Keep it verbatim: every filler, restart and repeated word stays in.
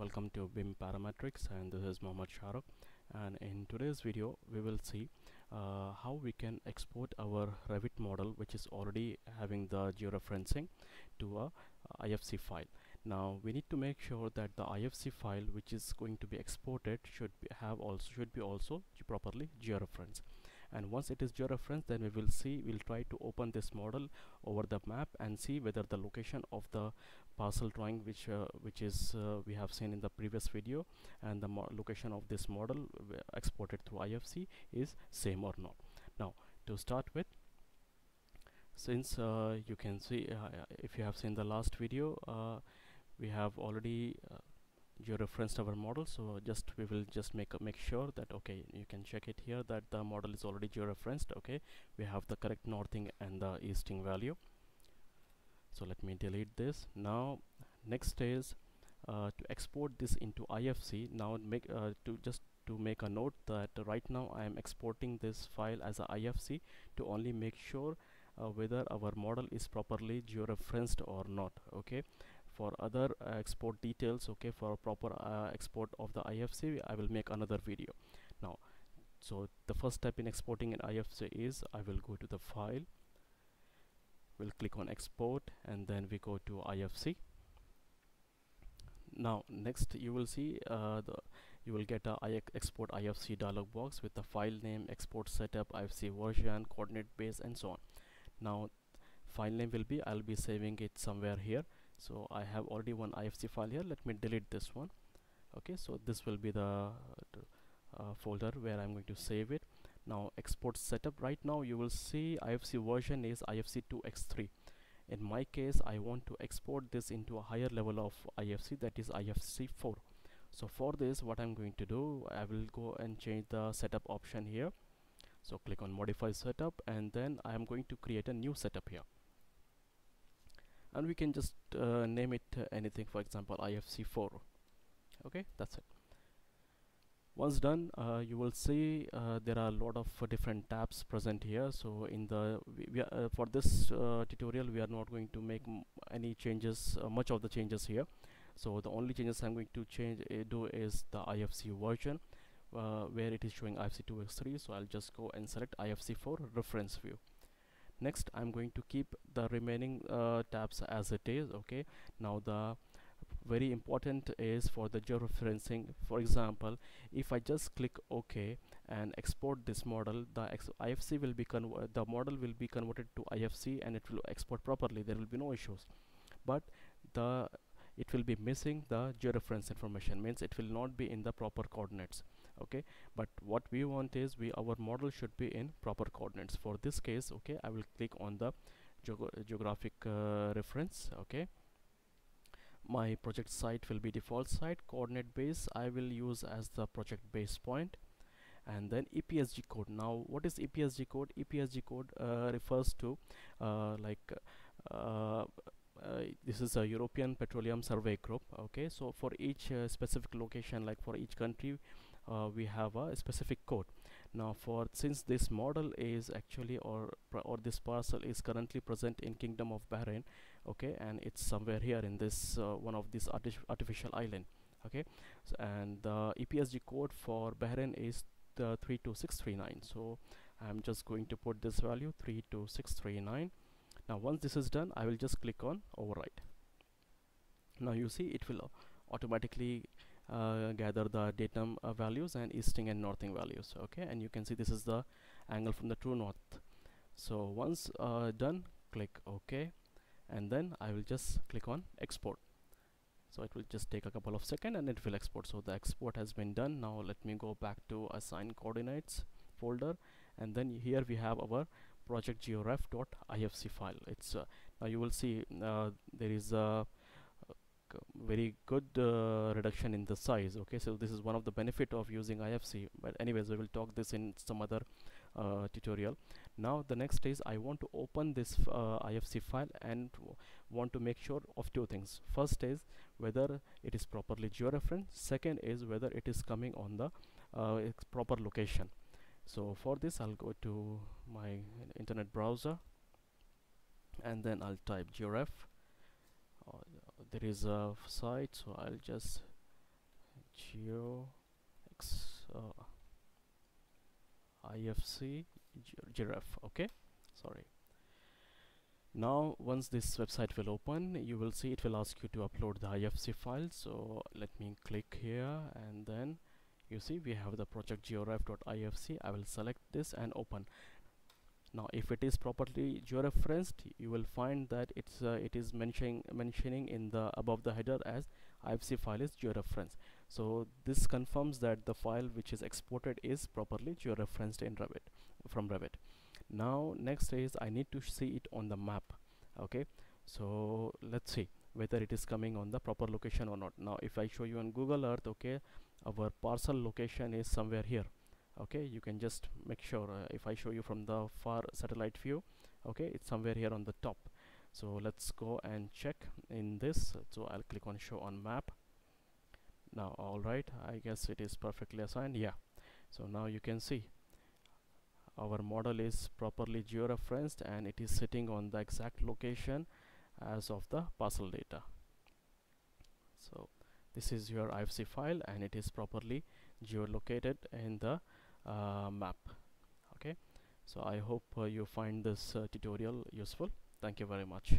Welcome to B I M Parametrics, and this is Mohammed Shahrukh, and in today's video we will see uh, how we can export our Revit model, which is already having the georeferencing, to a I F C file. Now we need to make sure that the I F C file which is going to be exported should be have also should be also properly georeferenced. And once it is georeferenced, then we will see we'll try to open this model over the map and see whether the location of the parcel drawing which uh, which is uh, we have seen in the previous video and the mo location of this model exported through I F C is same or not. Now to start with, since uh, you can see uh, if you have seen the last video, uh, we have already uh, georeferenced our model, so just we will just make uh, make sure that, okay, you can check it here that the model is already georeferenced. Okay, we have the correct northing and the easting value, so let me delete this. Now next is uh, to export this into I F C. Now make uh, to just to make a note that uh, right now I am exporting this file as a I F C to only make sure uh, whether our model is properly georeferenced or not. Okay, for other uh, export details, okay, for proper uh, export of the I F C, I will make another video. Now, so the first step in exporting an I F C is I will go to the file, we'll click on export, and then we go to I F C. Now next you will see uh, the you will get a I export I F C dialog box with the file name, export setup, I F C version, coordinate base, and so on. Now file name will be, I'll be saving it somewhere here. So I have already one I F C file here. Let me delete this one. Okay, so this will be the uh, folder where I'm going to save it. Now export setup, right now you will see I F C version is I F C two X three. In my case, I want to export this into a higher level of I F C, that is I F C four. So for this, what I'm going to do, I will go and change the setup option here. So click on modify setup, and then I'm going to create a new setup here. And we can just uh, name it uh, anything, for example I F C four. Okay, that's it. Once done, uh, you will see uh, there are a lot of uh, different tabs present here. So in the we, we are, uh, for this uh, tutorial we are not going to make m any changes, uh, much of the changes here. So the only changes I'm going to change uh, do is the I F C version, uh, where it is showing I F C two X three. So I'll just go and select I F C four reference view. Next, I'm going to keep the remaining uh, tabs as it is. Okay, now the very important is for the georeferencing. For example, if I just click OK and export this model, the I F C will be converted, the model will be converted to I F C, and it will export properly. There will be no issues, but the it will be missing the georeference information, means it will not be in the proper coordinates. Okay, but what we want is we our model should be in proper coordinates. For this case, okay, I will click on the geog geographic uh, reference. Okay, my project site will be default site, coordinate base I will use as the project base point, and then E P S G code. Now what is E P S G code? E P S G code uh, refers to uh, like uh, Uh, this is a European Petroleum Survey Group. Okay, so for each uh, specific location, like for each country, uh, we have a specific code. Now for since this model is actually or or this parcel is currently present in Kingdom of Bahrain, okay, and it's somewhere here in this uh, one of these arti artificial island. Okay, so and the E P S G code for Bahrain is the three two six three nine. So I'm just going to put this value three two six three nine. Now once this is done, I will just click on override. Now you see it will automatically uh, gather the datum uh, values and easting and northing values. Okay, and you can see this is the angle from the true north. So once uh, done, click OK, and then I will just click on export. So it will just take a couple of seconds and it will export. So the export has been done. Now let me go back to assign coordinates folder, and then here we have our project georef.ifc file. It's uh, now you will see uh, there is a very good uh, reduction in the size. Okay, so this is one of the benefit of using I F C, but anyways we will talk this in some other uh, tutorial. Now the next is I want to open this uh, I F C file and want to make sure of two things. First is whether it is properly georeferenced, second is whether it is coming on the uh, its proper location. So for this, I'll go to my internet browser, and then I'll type georef. Uh, there is a site, so I'll just Geo X uh, I F C giraffe. Okay, sorry. Now once this website will open, you will see it will ask you to upload the I F C file. So let me click here, and then you see we have the project georef.ifc. I will select this and open. Now if it is properly georeferenced, you will find that it's uh, it is mentioning mentioning in the above the header as I F C file is georeferenced. So this confirms that the file which is exported is properly georeferenced in Revit, from Revit. Now next is I need to see it on the map. Okay, so let's see whether it is coming on the proper location or not. Now if I show you on Google Earth, okay, our parcel location is somewhere here. Okay, you can just make sure uh, if I show you from the far satellite view, okay, it's somewhere here on the top. So let's go and check in this. So I'll click on show on map. Now alright, I guess it is perfectly assigned. Yeah, so now you can see our model is properly georeferenced and it is sitting on the exact location as of the parcel data. So this is your I F C file and it is properly geolocated in the uh, map. Okay, so I hope uh, you find this uh, tutorial useful. Thank you very much.